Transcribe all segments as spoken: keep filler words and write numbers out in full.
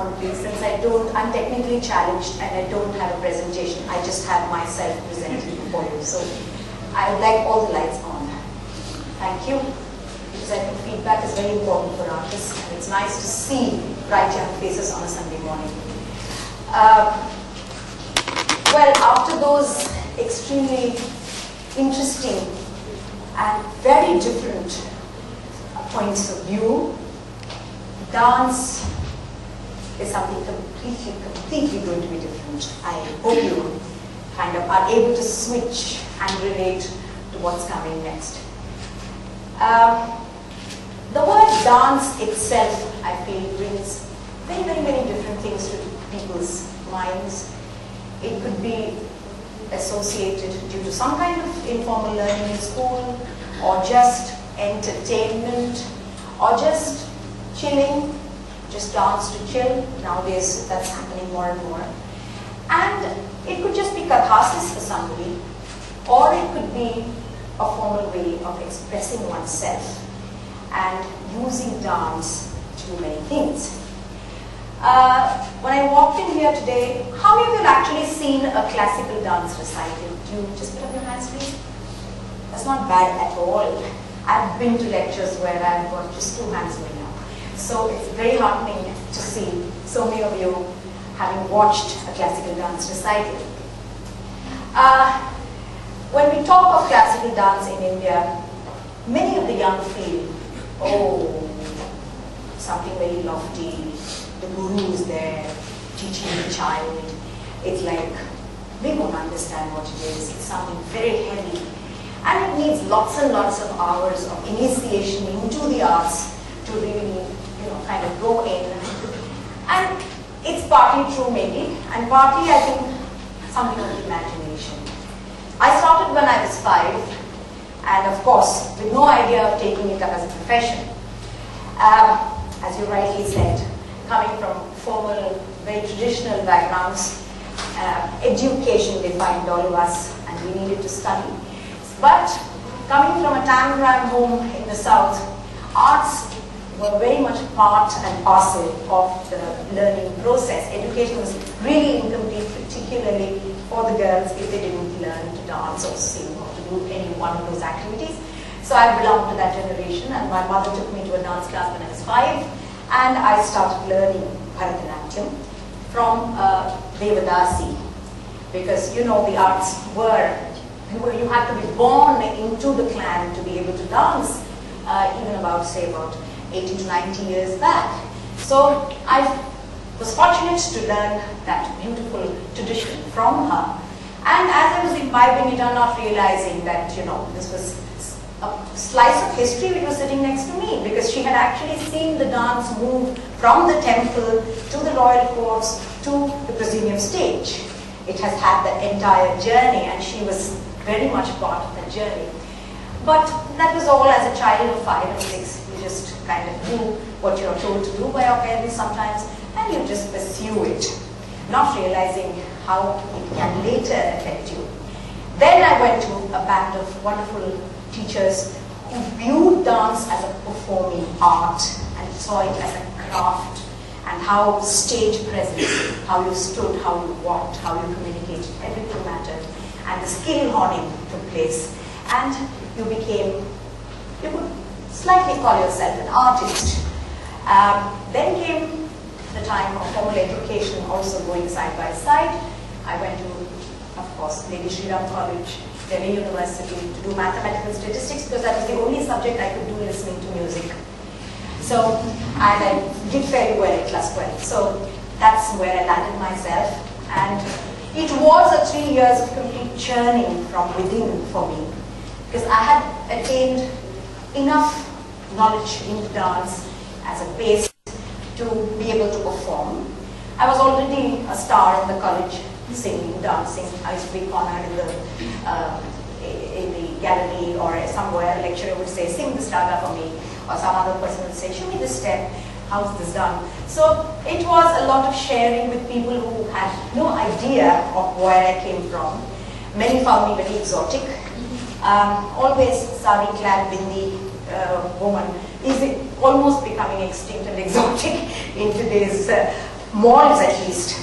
one place, since I don't, I'm technically challenged and I don't have a presentation, I just have myself presenting for you. So I would like all the lights on. Thank you. Because I think feedback is very important for artists, and it's nice to see bright young faces on a Sunday morning. Uh, well, after those extremely interesting and very different points of view, dance is something completely, completely going to be different. I hope you kind of are able to switch and relate to what's coming next. Um, the word dance itself, I feel, brings very, very, very different things to people's minds. It could be associated due to some kind of informal learning in school, or just entertainment, or just chilling, just dance to chill. Nowadays that's happening more and more. And it could just be catharsis for somebody, or it could be a formal way of expressing oneself and using dance to do many things. Uh, when I walked in here today, how many of you have actually seen a classical dance recital? Do you just put up your hands, please? That's not bad at all. I've been to lectures where I've got just two hands going up. So it's very heartening to see so many of you having watched a classical dance recital. Uh, when we talk of classical dance in India, many of the young feel, oh, something very lofty. The guru is there teaching the child. It's like, we don't understand what it is. It's something very heavy. And it needs lots and lots of hours of initiation into the arts to really, you know, kind of go in. And it's partly true, maybe, and partly, I think, something of imagination. I started when I was five, and of course, with no idea of taking it up as a profession. Um, as you rightly said, coming from formal, very traditional backgrounds, uh, education defined all of us, and we needed to study. But coming from a Tangram home in the south, arts were very much part and parcel of the learning process. Education was really incomplete, particularly for the girls, if they didn't learn to dance or sing or to do any one of those activities. So I belonged to that generation, and my mother took me to a dance class when I was five, and I started learning Bharatanatyam from uh, Devadasi, because you know the arts were. You had to be born into the clan to be able to dance, uh, even about, say, about eighty to ninety years back. So I was fortunate to learn that beautiful tradition from her. And as I was imbibing it, I'm not realizing that, you know, this was a slice of history which was sitting next to me, because she had actually seen the dance move from the temple to the royal courts to the proscenium stage. It has had the entire journey, and she was very much part of that journey. But that was all as a child of five and six. You just kind of do what you're told to do by your parents sometimes, and you just pursue it, not realizing how it can later affect you. Then I went to a band of wonderful teachers who viewed dance as a performing art and saw it as a craft, and how stage presence, how you stood, how you walked, how you communicated, everything mattered. And the skill honing took place, and you became, you could slightly call yourself an artist. Um, then came the time of formal education also going side by side. I went to, of course, Lady Shri Ram College, Delhi University, to do mathematical statistics, because that was the only subject I could do listening to music. So, and I did fairly well in class twelve. So that's where I landed myself, and it was a three years of complete churning from within for me, because I had attained enough knowledge in dance as a base to be able to perform. I was already a star in the college, singing, dancing. I used to be cornered in the, uh, in the gallery or somewhere. A lecturer would say, sing this raga for me, or some other person would say, show me this step. How's this done? So it was a lot of sharing with people who had no idea of where I came from. Many found me very exotic. Um, always sari clad Bindi uh, woman is almost becoming extinct and exotic in today's uh, malls at least.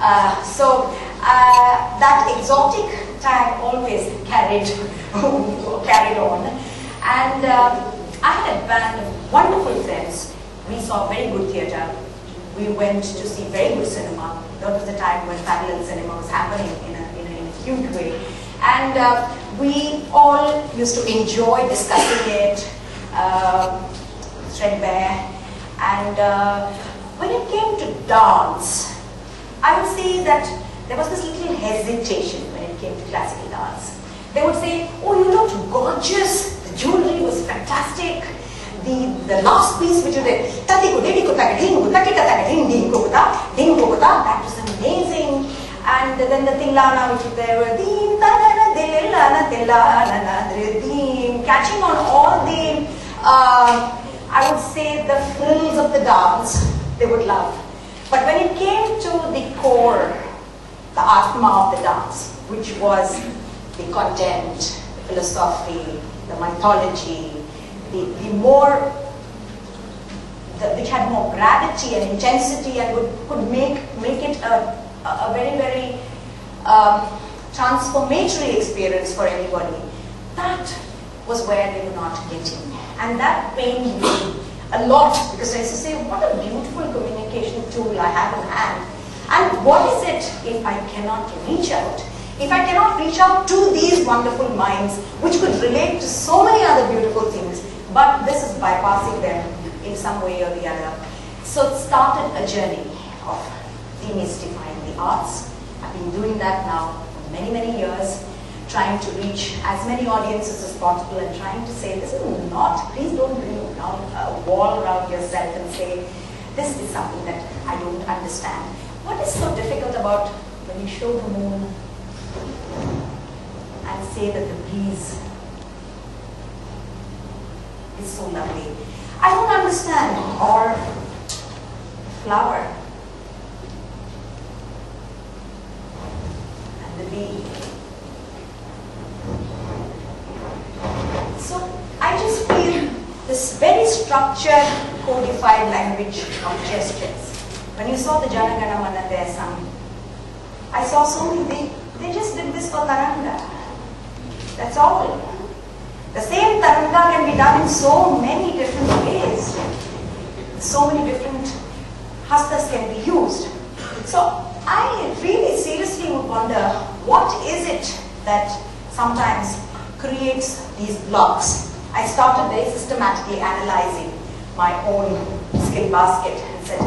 Uh, so uh, that exotic tag always carried, carried on. And uh, I had a band of wonderful friends. We saw very good theatre. We went to see very good cinema. A lot of the time when parallel cinema was happening in a, in a, in a huge way. And uh, we all used to enjoy discussing it, uh, threadbare. And uh, when it came to dance, I would say that there was this little hesitation when it came to classical dance. They would say, oh, you looked gorgeous, the jewelry was fantastic, the, the last piece which you did, that was amazing. And then the Tilana, which is there, catching on all the, uh, I would say, the frills of the dance, they would love. But when it came to the core, the atma of the dance, which was the content, the philosophy, the mythology, the, the more, the, which had more gravity and intensity and would, could make, make it a a very, very um, transformatory experience for everybody. That was where they were not getting. And that pained me a lot, because I used to say, what a beautiful communication tool I have in hand. And what is it if I cannot reach out? If I cannot reach out to these wonderful minds, which could relate to so many other beautiful things, but this is bypassing them in some way or the other. So it started a journey of demystifying arts. I've been doing that now for many, many years, trying to reach as many audiences as possible and trying to say, this is not, please don't build down a wall around yourself and say, this is something that I don't understand. What is so difficult about when you show the moon and say that the breeze is so lovely? I don't understand. Or flower. So I just feel this very structured, codified language of gestures. When you saw the Janagana Mana there sung, I saw so many, they, they just did this for Taranga. That's all. The same Taranga can be done in so many different ways. So many different hastas can be used. So I really seriously would wonder, what is it that sometimes creates these blocks? I started very systematically analyzing my own skill basket and said,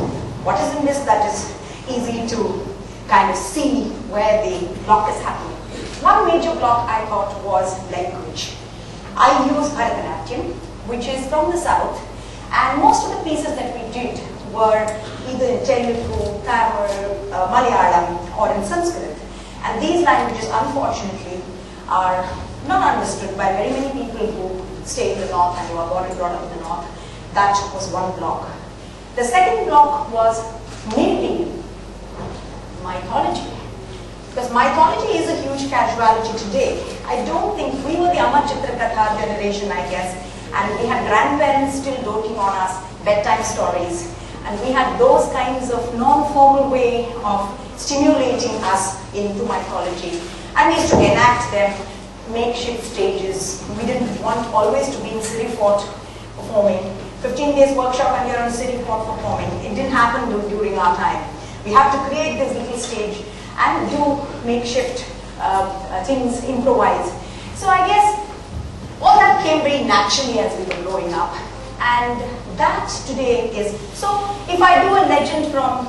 what is in this that is easy to kind of see where the block is happening? One major block I thought was language. I use Bharatanatyam, which is from the south, and most of the pieces that we did were either in Telugu, Tamil, uh, Malayalam, or in Sanskrit. And these languages, unfortunately, are not understood by very many people who stay in the north and who are born and brought up in the north. That was one block. The second block was naming mythology. Because mythology is a huge casualty today. I don't think we were the Amar Chitra Katha generation, I guess, and we had grandparents still doting on us, bedtime stories. And we had those kinds of non-formal way of stimulating us into mythology. And we used to enact them, makeshift stages. We didn't want always to be in Siri Fort performing. fifteen days workshop and you're on Siri Fort performing. It didn't happen during our time. We have to create this little stage and do makeshift uh, things, improvise. So I guess all that came very naturally as we were growing up. And that today is, so if I do a legend from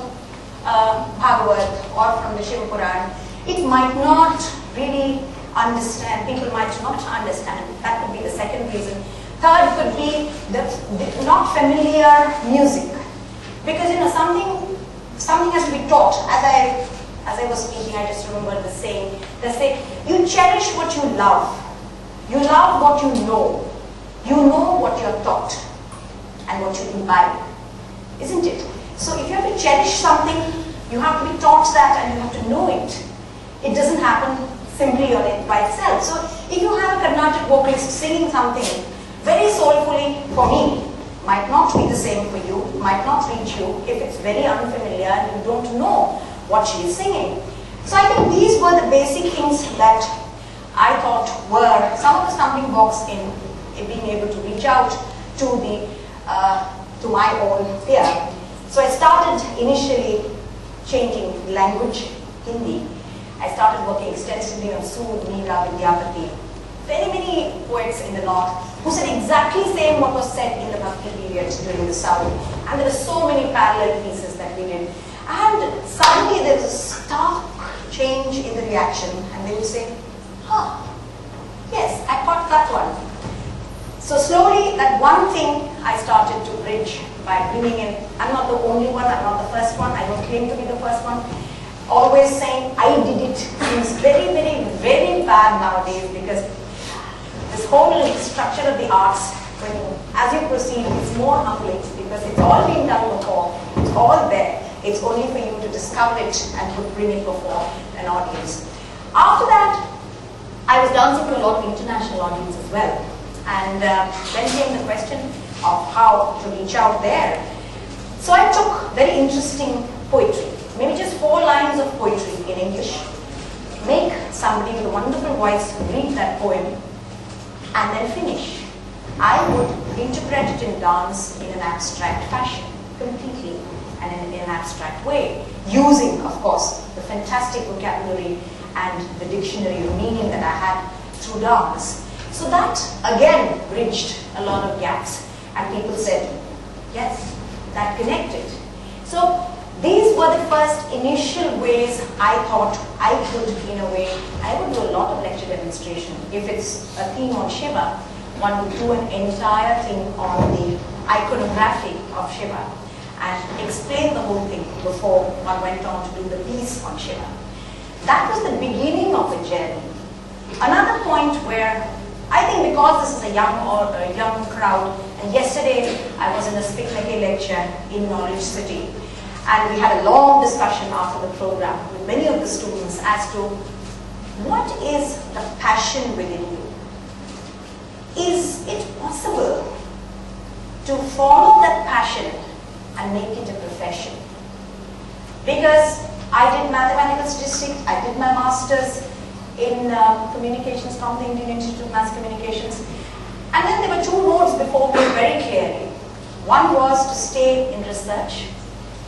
uh, Bhagavad or from the Shiva Purana, it might not really understand, people might not understand. That could be the second reason. Third could be the, the not familiar music. Because, you know, something, something has to be taught. As I, as I was speaking, I just remembered the saying, they say, you cherish what you love. You love what you know. You know what you're taught. And what you imbibe, isn't it? So if you have to cherish something, you have to be taught that and you have to know it. It doesn't happen simply or by itself. So if you have a Carnatic vocalist singing something very soulfully, for me, might not be the same for you, might not reach you if it's very unfamiliar and you don't know what she is singing. So I think these were the basic things that I thought were some of the stumbling blocks in, in being able to reach out to the uh, to my own fear. So I started initially changing language, Hindi. I started working extensively on Sood, Meera, Vidyapati. Very many poets in the north who said exactly the same what was said in the Bhakti period during the south. And there were so many parallel pieces that we did. And suddenly there was a stark change in the reaction. And they would say, huh, yes, I caught that one. So slowly, that one thing I started to bridge by bringing in, I'm not the only one, I'm not the first one, I don't claim to be the first one. Always saying, I did it seems very, very, very bad nowadays because this whole structure of the arts, when you, as you proceed, it's more humbling because it's all been done before, it's all there. It's only for you to discover it and to bring it before an audience. After that, I was dancing for a lot of international audience as well. And uh, then came the question of how to reach out there. So I took very interesting poetry. Maybe just four lines of poetry in English. Make somebody with a wonderful voice read that poem and then finish. I would interpret it in dance in an abstract fashion, completely, and in, in an abstract way, using, of course, the fantastic vocabulary and the dictionary of meaning that I had through dance. So that, again, bridged a lot of gaps. And people said, yes, that connected. So these were the first initial ways I thought I could, in a way, I would do a lot of lecture demonstration. If it's a theme on Shiva, one would do an entire thing on the iconography of Shiva and explain the whole thing before one went on to do the piece on Shiva. That was the beginning of the journey. Another point where, I think because this is a young, or a young crowd, and yesterday I was in a Spic Macay lecture in Knowledge City. And we had a long discussion after the program with many of the students as to what is the passion within you? Is it possible to follow that passion and make it a profession? Because I did mathematical statistics, I did my master's in um, communications from the Indian Institute of Mass Communications. And then there were two roads before me very clearly. One was to stay in research.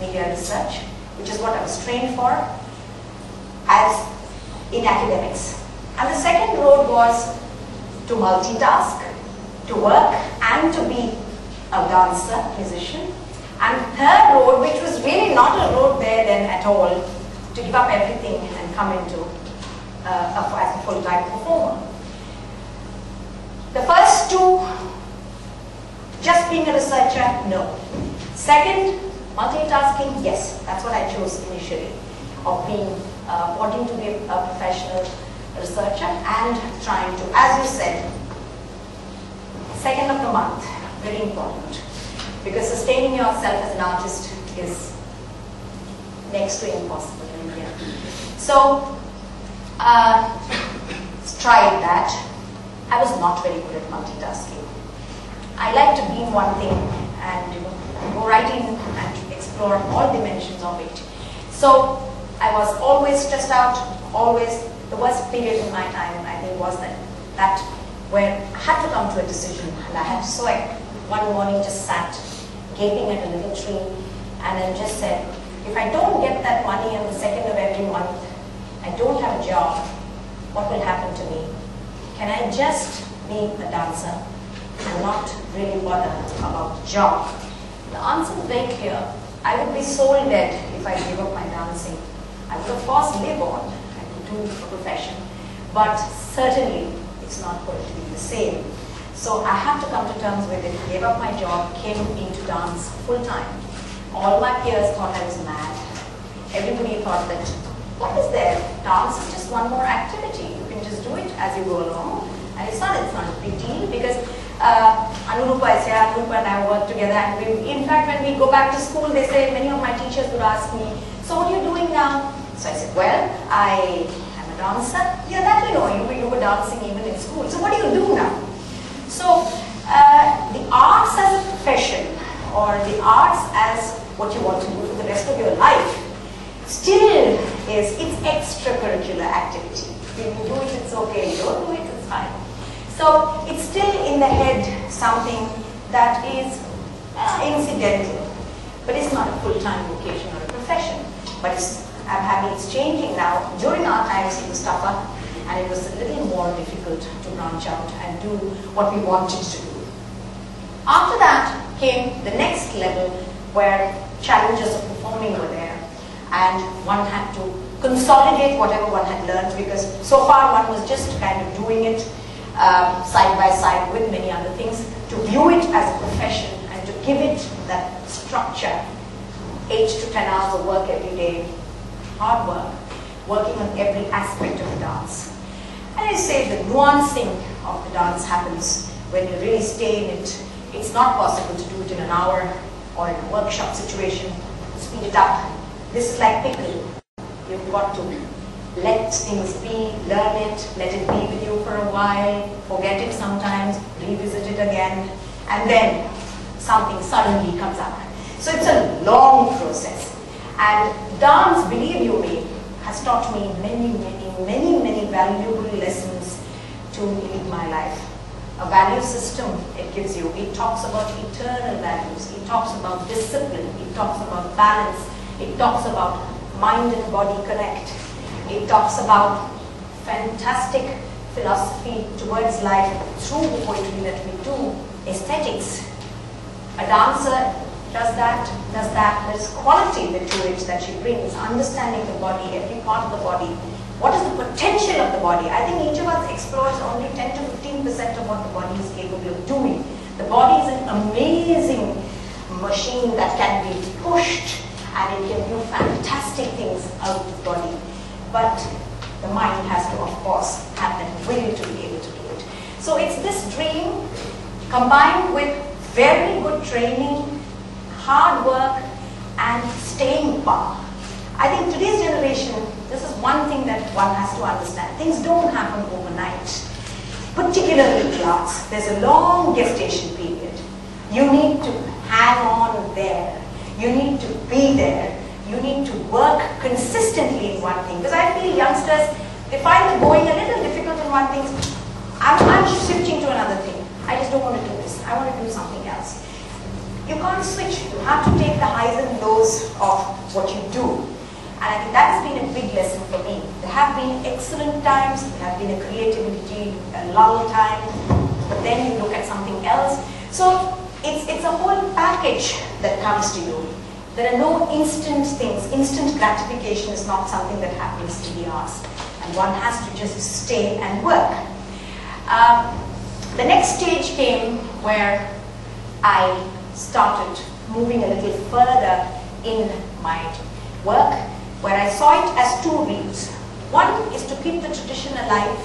Media research, which is what I was trained for as in academics. And the second road was to multitask, to work and to be a dancer, musician. And the third road, which was really not a road there then at all, to give up everything and come into uh, a, as a full-time performer. The first two, just being a researcher, no. Second, multitasking, yes, that's what I chose initially, of being, uh, wanting to be a professional researcher and trying to, as you said, second of the month, very important. Because sustaining yourself as an artist is next to impossible in India. So, uh, tried that. I was not very good at multitasking. I like to be in one thing and you know, go right in and explore all dimensions of it. So I was always stressed out, always the worst period in my time I think was that, that where I had to come to a decision and I had so I one morning just sat gaping at a living tree and then just said, if I don't get that money on the second of every month, I don't have a job, what will happen to me? Can I just be a dancer and not really bother about job? The answer is very clear. I would be soul dead if I gave up my dancing. I would of course live on, I could do a profession, but certainly it's not going to be the same. So I had to come to terms with it, gave up my job, came into dance full time. All my peers thought I was mad. Everybody thought that, what is there? Dance is just one more activity. You can just do it as you go along. And it's not, it's not a big deal because Uh, Anurupa, I say, Anurupa and I work together and we, in fact when we go back to school they say, many of my teachers would ask me, so what are you doing now? So I said, well, I am a dancer. Yeah, that you know, you, you were dancing even in school. So what do you do now? So uh, the arts as a profession, or the arts as what you want to do for the rest of your life, still is it's extracurricular activity. People do it, it's okay. You don't do it, it's fine. So it's still in the head something that is incidental, but it's not a full-time vocation or a profession. But it's, I'm having it's changing now. During our times, it was tougher, and it was a little more difficult to branch out and do what we wanted to do. After that came the next level, where challenges of performing were there, and one had to consolidate whatever one had learned, because so far one was just kind of doing it um, side by side with many other things. To view it as a profession and to give it that structure, eight to ten hours of work every day, hard work, working on every aspect of the dance. And I say the nuancing of the dance happens when you really stay in it. It's not possible to do it in an hour or in a workshop situation. Speed it up. This is like pickle. You've got to let things be, learn it, let it be with you for a while, forget it sometimes, revisit it again, and then something suddenly comes up. So it's a long process. And dance, believe you me, has taught me many, many, many, many valuable lessons to lead my life. A value system it gives you. It talks about eternal values. It talks about discipline. It talks about balance. It talks about mind and body connect. It talks about fantastic philosophy towards life through the poetry that we do, aesthetics. A dancer does that, does that. There's quality to it that she brings, understanding the body, every part of the body. What is the potential of the body? I think each of us explores only ten to fifteen percent of what the body is capable of doing. The body is an amazing machine that can be pushed and it can do fantastic things out of the body. But the mind has to, of course, have that will to be able to do it. So it's this dream combined with very good training, hard work, and staying power. I think today's generation, this is one thing that one has to understand. Things don't happen overnight. Particularly in arts, there's a long gestation period. You need to hang on there. You need to be there. You need to work consistently in one thing. Because I feel youngsters, they find the going a little difficult in one thing. I'm, I'm shifting to another thing. I just don't want to do this. I want to do something else. You can't switch. You have to take the highs and lows of what you do. And I think that's been a big lesson for me. There have been excellent times. There have been a creativity, a lull time. But then you look at something else. So it's, it's a whole package that comes to you. There are no instant things. Instant gratification is not something that happens to the arts. And one has to just stay and work. Um, the next stage came where I started moving a little further in my work, where I saw it as two routes. One is to keep the tradition alive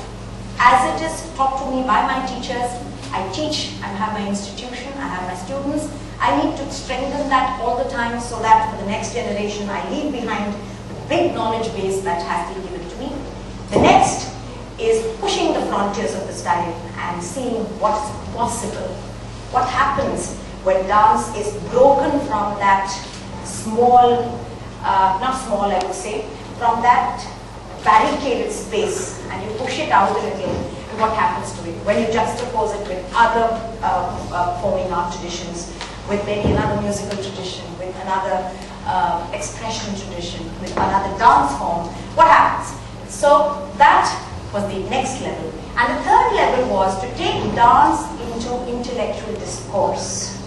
as it is taught to me by my teachers. I teach, I have my institution, I have my students. I need to strengthen that all the time so that for the next generation I leave behind the big knowledge base that has been given to me. The next is pushing the frontiers of the style and seeing what's possible. What happens when dance is broken from that small, uh, not small I would say, from that barricaded space and you push it out a little. What happens to it when you juxtapose it with other uh, uh, performing art traditions, with maybe another musical tradition, with another uh, expression tradition, with another dance form, what happens? So that was the next level. And the third level was to take dance into intellectual discourse,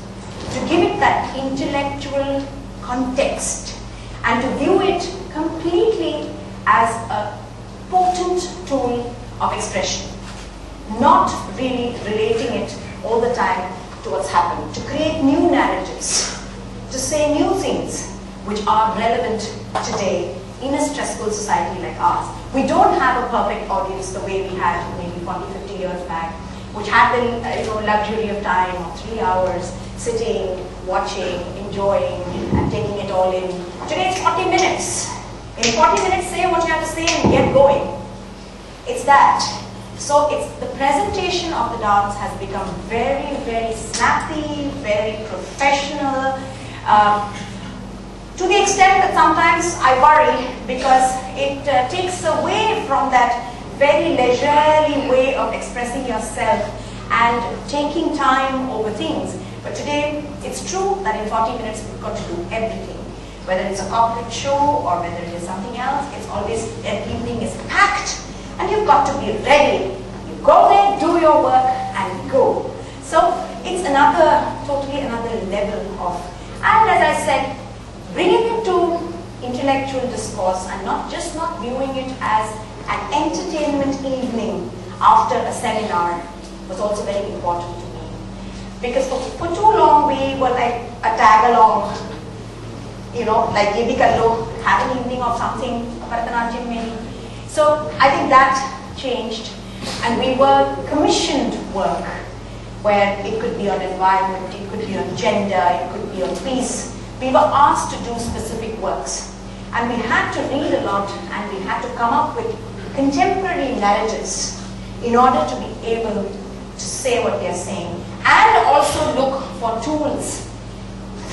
to give it that intellectual context and to view it completely as a potent tool of expression. Not really relating it all the time to what's happening, to create new narratives, to say new things which are relevant today in a stressful society like ours. We don't have a perfect audience the way we had maybe forty, fifty years back, which had the you know, luxury of time of three hours, sitting, watching, enjoying, and taking it all in. Today it's forty minutes. In forty minutes, say what you have to say and get going. It's that. So it's, the presentation of the dance has become very, very snappy, very very professional, uh, to the extent that sometimes I worry because it uh, takes away from that very leisurely way of expressing yourself and taking time over things. But today, it's true that in forty minutes we've got to do everything. Whether it's a corporate show or whether it is something else, it's always, an evening is packed and you've got to be ready. You go there, do your work and go. So it's another, totally another level of, and as I said, bringing it to intellectual discourse and not just not viewing it as an entertainment evening after a seminar was also very important to me. Because for, for too long we were like a tag along, you know, like Devi Kallo, have an evening of something, Bharatanatyam maybe. So I think that changed, and we were commissioned work where it could be on environment, it could be on gender, it could be on peace. We were asked to do specific works, and we had to read a lot, and we had to come up with contemporary narratives in order to be able to say what they're saying, and also look for tools,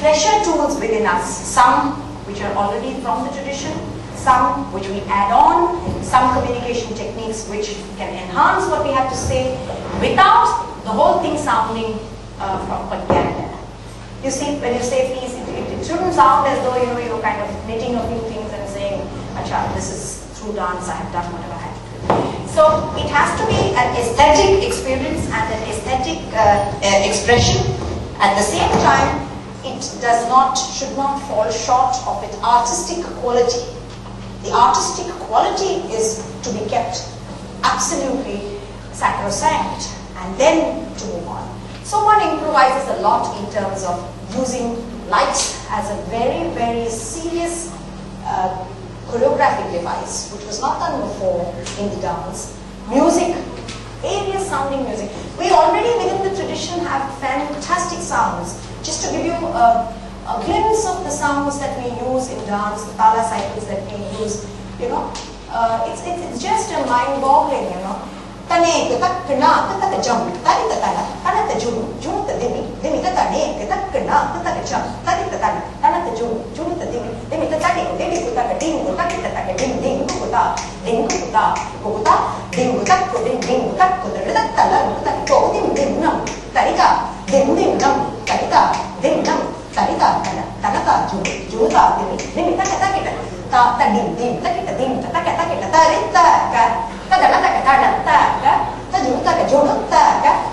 fresher tools within us, some which are already from the tradition, some which we add on, some communication techniques which can enhance what we have to say without the whole thing sounding uh, from propaganda. You see, when you say please, it, it, it shouldn't sound as though you know, you're kind of knitting a few things and saying, Acha, this is through dance, I have done whatever I have to do. So it has to be an aesthetic experience and an aesthetic uh, uh, expression. At the same time, it does not, should not fall short of its artistic quality. The artistic quality is to be kept absolutely sacrosanct and then to move on. So one improvises a lot in terms of using lights as a very, very serious uh, choreographic device, which was not done before in the dance. Music, various sounding music. We already within the tradition have fantastic sounds. Just to give you a a glimpse of the sounds that we use in dance, the tala cycles that we use, you know, uh, it's, it's, it's just a mind-boggling, you know.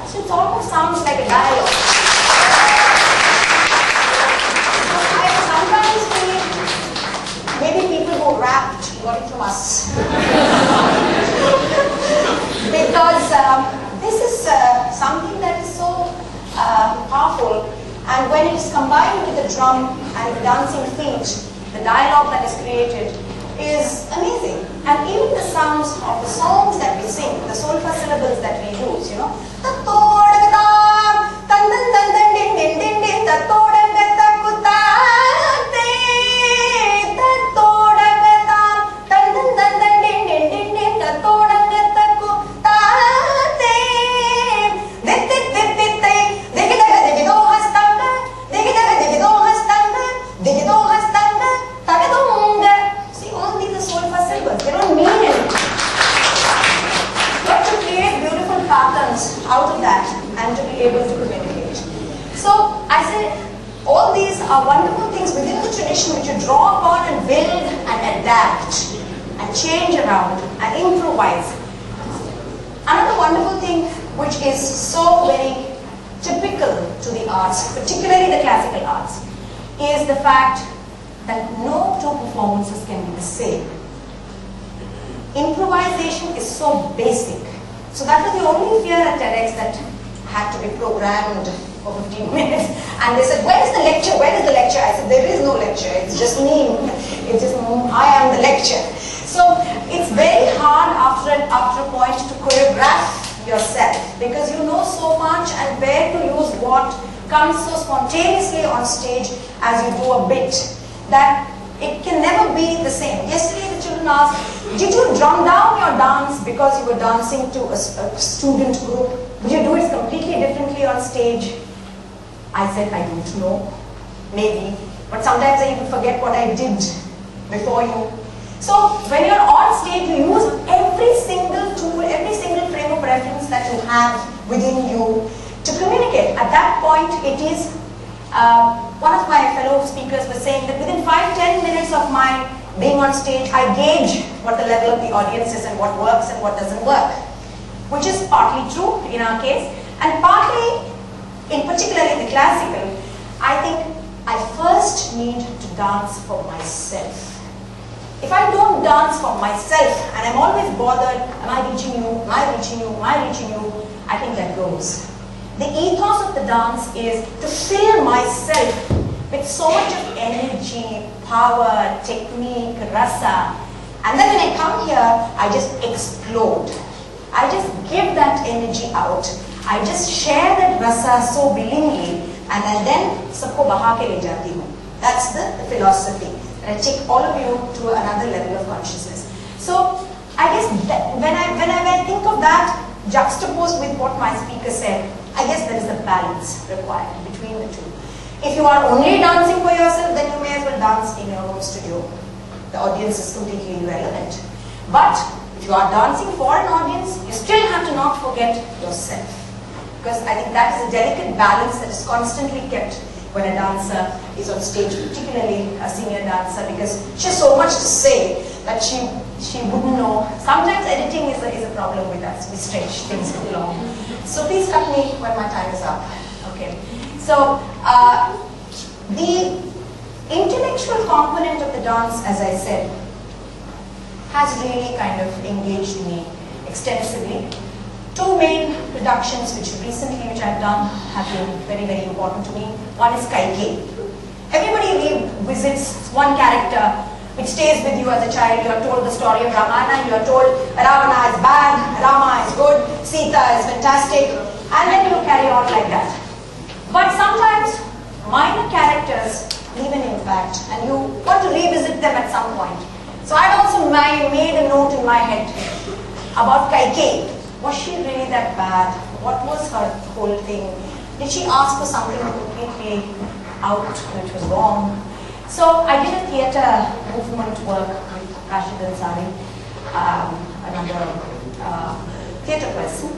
So it almost sounds like a dialogue. I sometimes feel maybe people who rapped got it from us. Because um, this is uh, something that is so uh, powerful, and when it is combined with the drum and the dancing feet, the dialogue that is created is amazing. And even the sounds of the songs that we sing, the solfa syllables that we use, you know. To a, a student group, you do it completely differently on stage. I said, I don't know, maybe. But sometimes I even forget what I did before you. So when you're on stage, you use every single tool, every single frame of reference that you have within you to communicate. At that point, it is, uh, one of my fellow speakers was saying that within five to ten minutes of my being on stage, I gauge what the level of the audience is and what works and what doesn't work, which is partly true in our case, and partly, in particular in the classical, I think I first need to dance for myself. If I don't dance for myself, and I'm always bothered, am I reaching you, am I reaching you, am I reaching you, I think that goes. The ethos of the dance is to fill myself with so much of energy, power, technique, rasa, and then when I come here, I just explode. I just give that energy out. I just share that rasa so willingly, and I then sabko baha ke le jati hu. That's the philosophy. And I take all of you to another level of consciousness. So I guess that when I when I when I think of that juxtaposed with what my speaker said, I guess there is a balance required between the two. If you are only dancing for yourself, then you may as well dance in your own studio. The audience is completely irrelevant. But if you are dancing for an audience, you still have to not forget yourself. Because I think that is a delicate balance that is constantly kept when a dancer is on stage, particularly a senior dancer, because she has so much to say that she she wouldn't know. Sometimes editing is a, is a problem with us. We stretch things too long. So please cut me when my time is up. Okay. So uh, the intellectual component of the dance, as I said, has really kind of engaged me extensively. Two main productions which recently which I've done have been very, very important to me. One is Kaikeyi. Everybody revisits one character which stays with you as a child. You are told the story of Ramana, you are told Ravana is bad, Rama is good, Sita is fantastic, and then you carry on like that. But sometimes minor characters leave an impact and you want to revisit them at some point. So I'd also made a note in my head about Kaikeyi. Was she really that bad? What was her whole thing? Did she ask for something completely out which was wrong? So I did a theatre movement work with Rashid Ansari, um, another uh, theatre person.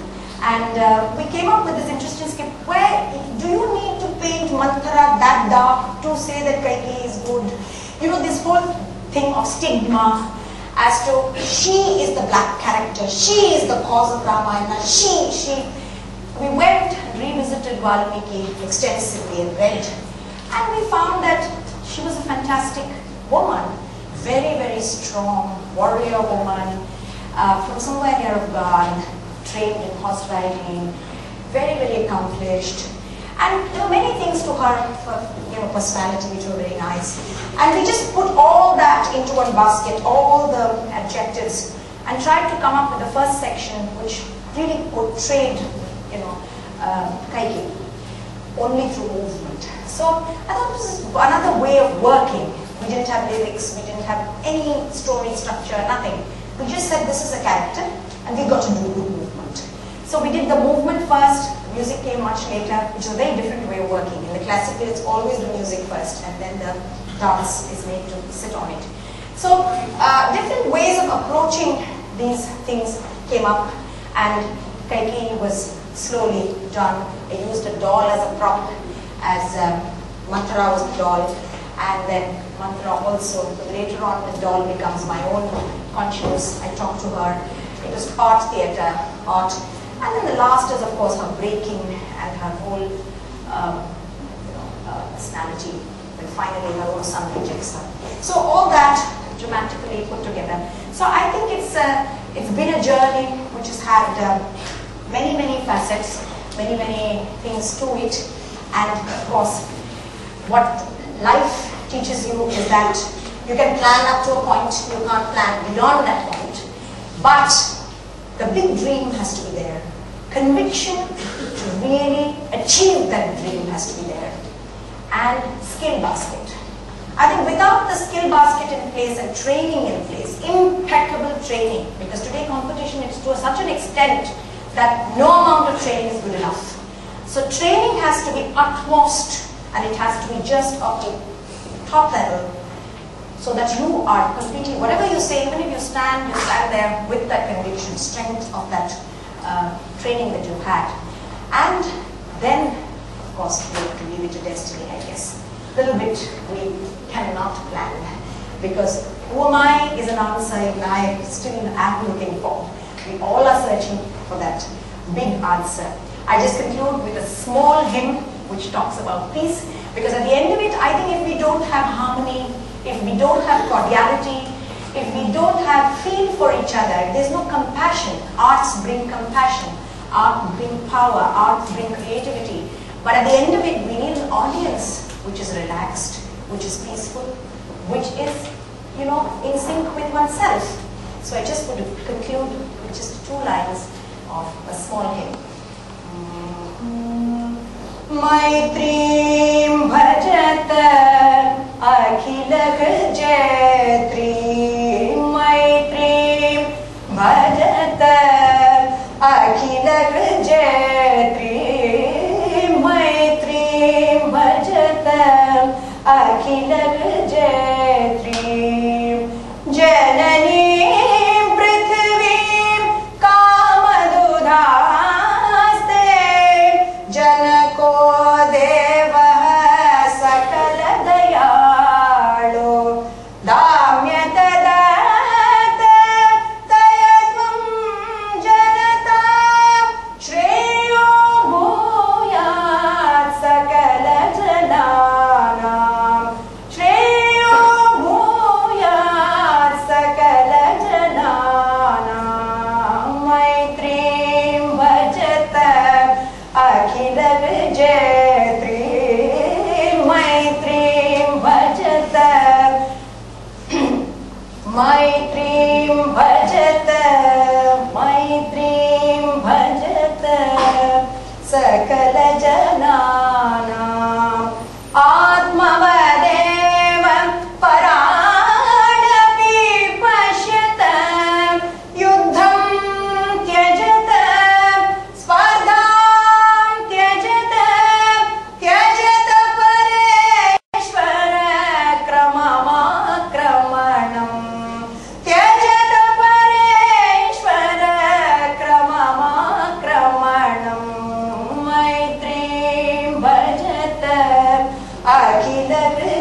And uh, we came up with this interesting script where do you need to paint Manthara that dark to say that Kaikeyi is good? You know, this whole thing of stigma, as to she is the black character, she is the cause of Ramayana, she, she. We went and revisited Valmiki extensively and read, and we found that she was a fantastic woman, very, very strong, warrior woman, uh, from somewhere near Afghan, trained in horse riding, very, very accomplished. And there were many things to her, her you know, personality which were very nice. And we just put all that into one basket, all the adjectives, and tried to come up with the first section which really portrayed, you know, uh, Kaikeyi, only through movement. So I thought this is another way of working. We didn't have lyrics, we didn't have any story structure, nothing. We just said this is a character and we got to do good movement. So we did the movement first. Music came much later, which is a very different way of working. In the classical, it's always the music first, and then the dance is made to sit on it. So, uh, different ways of approaching these things came up, and Kaikeyi was slowly done. I used a doll as a prop, as um, Manthara was the doll, and then Manthara also, later on, the doll becomes my own conscious. I talk to her. It was part theatre, art. And then the last is, of course, her breaking and her whole um, you know, uh, personality. And finally, her own son rejects her. So all that dramatically put together. So I think it's uh, it's been a journey which has had uh, many, many facets, many, many things to it. And of course, what life teaches you is that you can plan up to a point, you can't plan beyond that point. But the big dream has to be there. Conviction to really achieve that dream has to be there. And skill basket. I think without the skill basket in place and training in place, impeccable training, because today competition is to such an extent that no amount of training is good enough. So training has to be utmost and it has to be just of the top level, so that you are completely, whatever you say, even if you stand, you stand there with that conviction, strength of that uh, training that you had. And then, of course, we have to leave it to destiny, I guess. A little bit we cannot plan, because who am I is an answer I still am looking for. We all are searching for that big answer. I just conclude with a small hymn which talks about peace, because at the end of it, I think if we don't have harmony, if we don't have cordiality, if we don't have feel for each other, if there's no compassion, arts bring compassion, art bring power, art bring creativity. But at the end of it, we need an audience which is relaxed, which is peaceful, which is, you know, in sync with oneself. So I just would conclude with just two lines of a small hymn. Maitrim bhajata akhila gajatri, Maitrim bhajata akhila gajatri, Maitrim bhajata akhila gajatri, Janani I